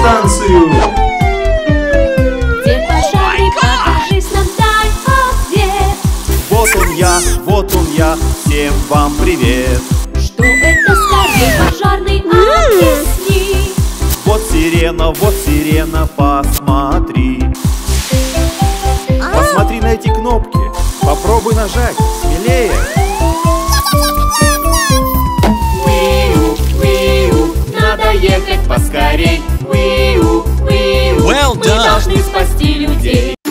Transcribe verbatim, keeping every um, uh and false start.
радиостанцию. Где пошаги, покажись нам, дай ответ. Вот он я, вот он я, всем вам привет. Что это, скажи, пожарный, объясни. Вот сирена, вот сирена, посмотри. Посмотри на эти кнопки, попробуй нажать, смелее. Надо ехать поскорей. We, we, we. Well done. Мы должны спасти людей.